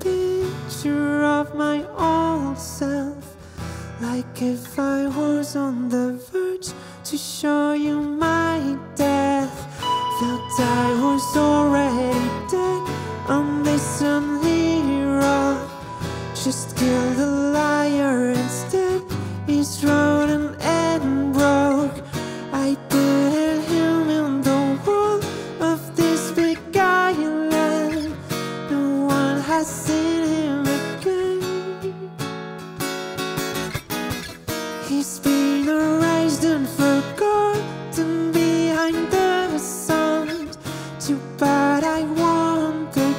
picture of my old self, like if I was on the verge to show you my death. Felt I was already dead on this lonely road. Just kill the liar instead, he's rotten and broke. I put him in the world of this big island. No one has seen him again. He's been erased and forgotten behind the sun. Too bad I won't again.